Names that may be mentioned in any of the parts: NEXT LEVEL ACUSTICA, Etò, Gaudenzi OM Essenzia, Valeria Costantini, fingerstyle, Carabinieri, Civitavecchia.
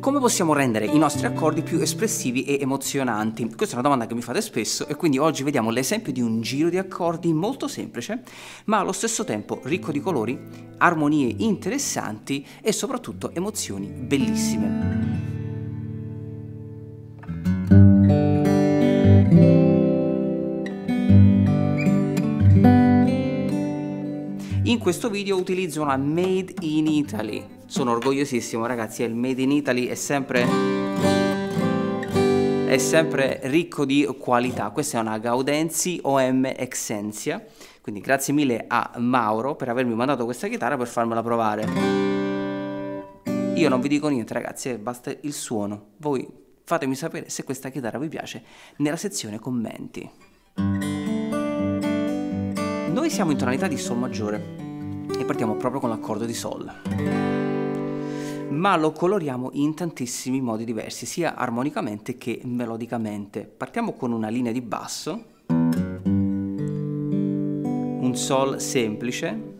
Come possiamo rendere i nostri accordi più espressivi e emozionanti? Questa è una domanda che mi fate spesso e quindi oggi vediamo l'esempio di un giro di accordi molto semplice, ma allo stesso tempo ricco di colori, armonie interessanti e soprattutto emozioni bellissime. In questo video utilizzo una Made in Italy. Sono orgogliosissimo, ragazzi, il Made in Italy è sempre ricco di qualità. Questa è una Gaudenzi OM Essenzia, quindi grazie mille a Mauro per avermi mandato questa chitarra per farmela provare. Io non vi dico niente, ragazzi, basta il suono. Voi fatemi sapere se questa chitarra vi piace nella sezione commenti. Noi siamo in tonalità di Sol maggiore e partiamo proprio con l'accordo di Sol, ma lo coloriamo in tantissimi modi diversi, sia armonicamente che melodicamente. Partiamo con una linea di basso, un Sol semplice,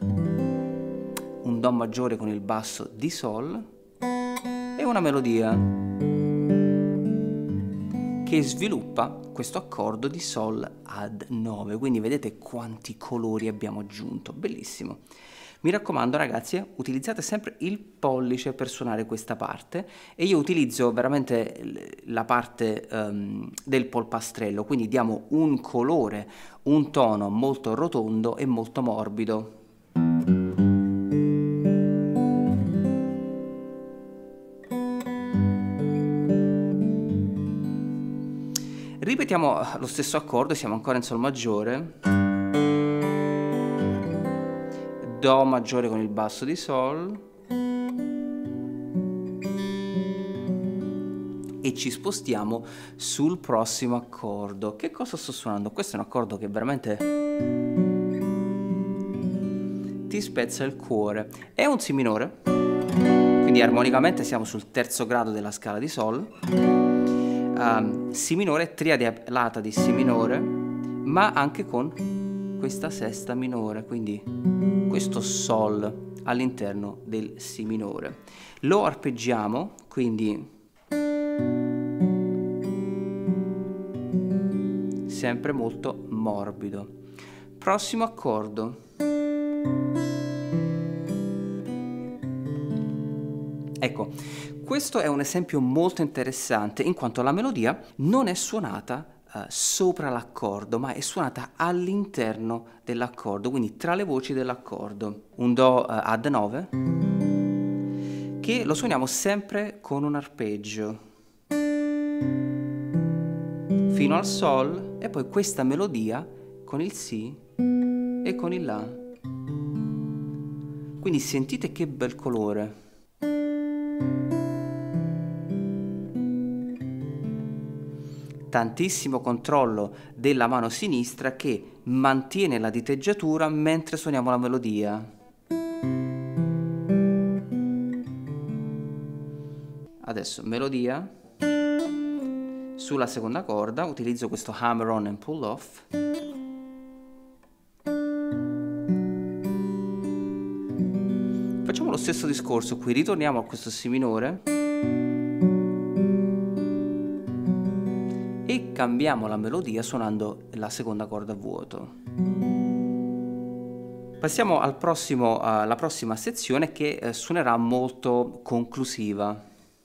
un Do maggiore con il basso di Sol e una melodia che sviluppa questo accordo di Sol ad 9, quindi vedete quanti colori abbiamo aggiunto, bellissimo. Mi raccomando, ragazzi, utilizzate sempre il pollice per suonare questa parte e io utilizzo veramente la parte del polpastrello, quindi diamo un colore, un tono molto rotondo e molto morbido. Ripetiamo lo stesso accordo, siamo ancora in Sol maggiore, Do maggiore con il basso di Sol e ci spostiamo sul prossimo accordo. Che cosa sto suonando? Questo è un accordo che veramente ti spezza il cuore. È un Si minore, quindi armonicamente siamo sul terzo grado della scala di Sol. Si minore, triade alata di Si minore, ma anche con questa sesta minore, quindi questo Sol all'interno del Si minore. Lo arpeggiamo, quindi sempre molto morbido. Prossimo accordo, ecco. Questo è un esempio molto interessante in quanto la melodia non è suonata sopra l'accordo, ma è suonata all'interno dell'accordo, quindi tra le voci dell'accordo. Un Do ad 9 che lo suoniamo sempre con un arpeggio fino al Sol e poi questa melodia con il Si e con il La. Quindi sentite che bel colore. Tantissimo controllo della mano sinistra che mantiene la diteggiatura mentre suoniamo la melodia. Adesso melodia sulla seconda corda, utilizzo questo hammer on and pull off. Facciamo lo stesso discorso qui, ritorniamo a questo Si minore. Cambiamo la melodia suonando la seconda corda a vuoto. Passiamo alla prossima sezione che suonerà molto conclusiva.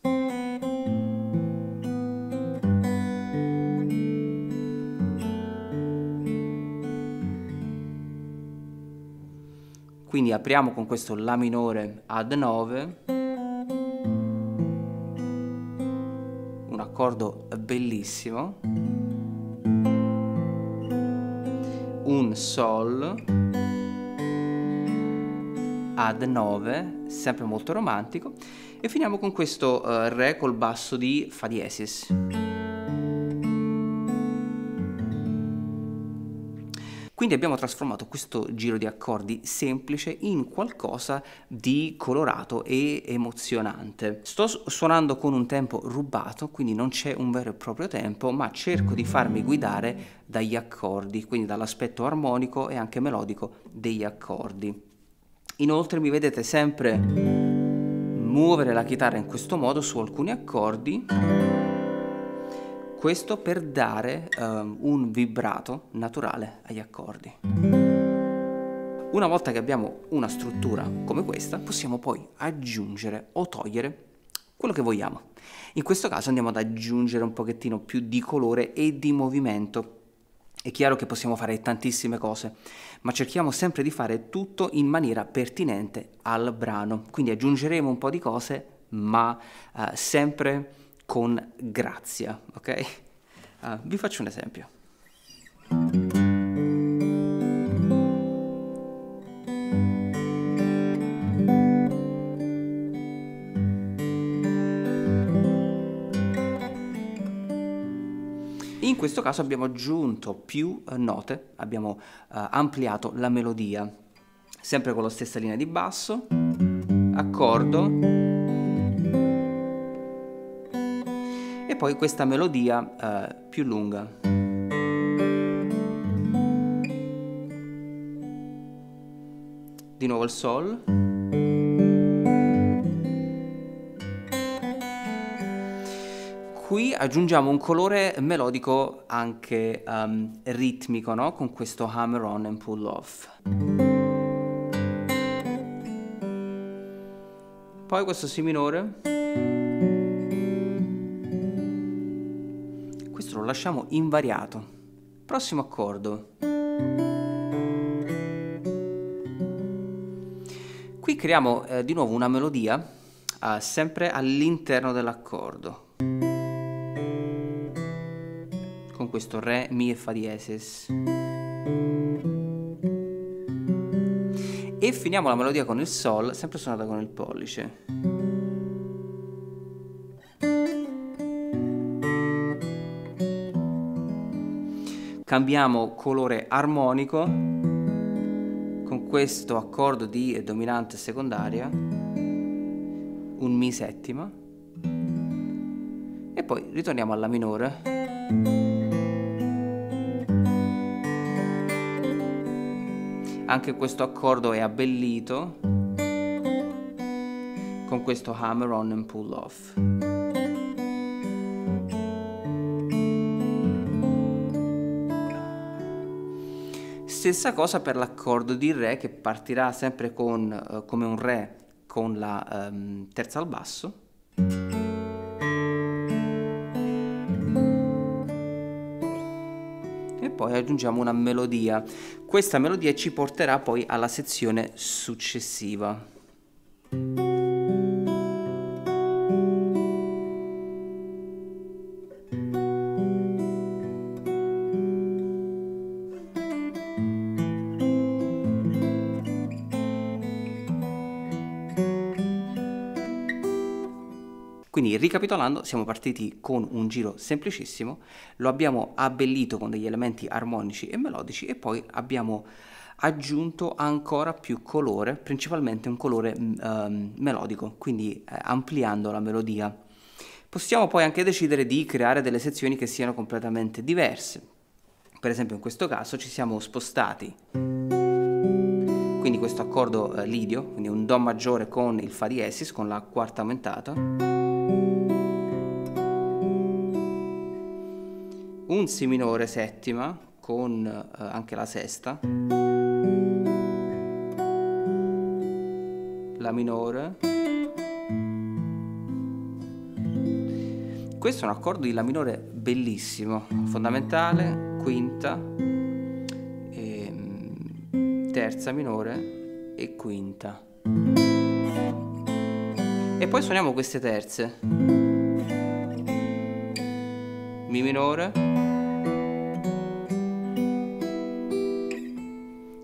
Quindi apriamo con questo La minore ad 9, un accordo bellissimo. Un Sol ad 9, sempre molto romantico, e finiamo con questo Re col basso di Fa diesis. Quindi abbiamo trasformato questo giro di accordi semplice in qualcosa di colorato e emozionante. Sto suonando con un tempo rubato, quindi non c'è un vero e proprio tempo, ma cerco di farmi guidare dagli accordi, quindi dall'aspetto armonico e anche melodico degli accordi. Inoltre mi vedete sempre muovere la chitarra in questo modo su alcuni accordi, questo per dare un vibrato naturale agli accordi. Una volta che abbiamo una struttura come questa, possiamo poi aggiungere o togliere quello che vogliamo. In questo caso andiamo ad aggiungere un pochettino più di colore e di movimento. È chiaro che possiamo fare tantissime cose, ma cerchiamo sempre di fare tutto in maniera pertinente al brano, quindi aggiungeremo un po' di cose, ma sempre con grazia, ok? Vi faccio un esempio. In questo caso abbiamo aggiunto più note, abbiamo ampliato la melodia, sempre con la stessa linea di basso, accordo, e poi questa melodia più lunga. Di nuovo il sol. Qui aggiungiamo un colore melodico anche ritmico, no? Con questo hammer on and pull off. Poi questo si minore. Questo lo lasciamo invariato. Prossimo accordo. Qui creiamo di nuovo una melodia sempre all'interno dell'accordo. Con questo re, mi e fa diesis, e finiamo la melodia con il sol, sempre suonata con il pollice. Cambiamo colore armonico con questo accordo di dominante secondaria, un mi settima, e poi ritorniamo alla minore. Anche questo accordo è abbellito con questo hammer on and pull off. Stessa cosa per l'accordo di re, che partirà sempre con, come un re con la terza al basso. Poi aggiungiamo una melodia. Questa melodia ci porterà poi alla sezione successiva. Quindi, ricapitolando, siamo partiti con un giro semplicissimo, lo abbiamo abbellito con degli elementi armonici e melodici e poi abbiamo aggiunto ancora più colore, principalmente un colore melodico, quindi ampliando la melodia. Possiamo poi anche decidere di creare delle sezioni che siano completamente diverse. Per esempio in questo caso ci siamo spostati, quindi questo accordo lidio, quindi un do maggiore con il fa diesis, con la quarta aumentata, un si minore settima con anche la sesta, la minore. Questo è un accordo di la minore bellissimo, fondamentale, quinta, terza minore e quinta, e poi suoniamo queste terze, mi minore.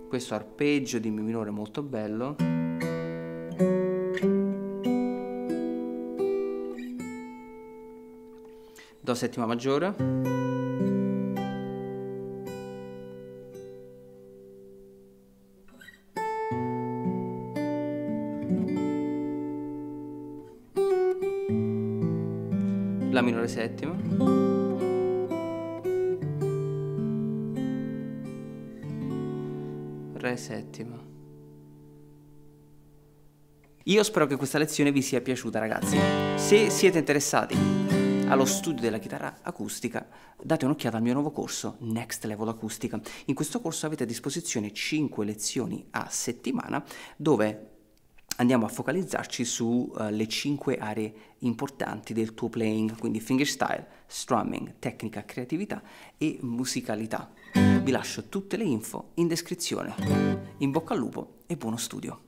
Questo arpeggio di mi minore molto bello. Do settima maggiore. La minore settima. Re settima. Io spero che questa lezione vi sia piaciuta, ragazzi. Se siete interessati allo studio della chitarra acustica, date un'occhiata al mio nuovo corso Next Level Acustica. In questo corso avete a disposizione 5 lezioni a settimana, dove andiamo a focalizzarci sulle 5 aree importanti del tuo playing, quindi fingerstyle, strumming, tecnica, creatività e musicalità. Vi lascio tutte le info in descrizione. In bocca al lupo e buono studio!